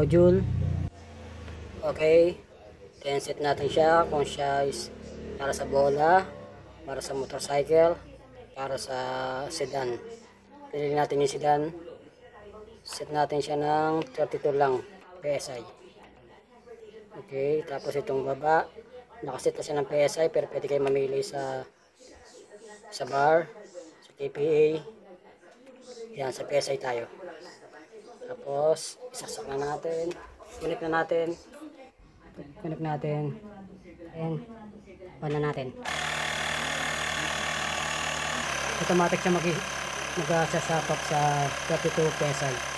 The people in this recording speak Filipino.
module. Okay, tenset natin siya kung siya is para sa bola, para sa motorcycle, para sa sedan. Piliin natin yung sedan. Set natin siya ng 32 lang PSI. Okay, tapos itong baba, nakaset na siya ng PSI pero pwede kayo mamili sa bar, sa KPA. Yan, sa PSI tayo. Tapos, isasak na natin. Connect na natin. Connect natin. Ayan. On na natin. Automatic siya mag-sasapap sa 32 PSI.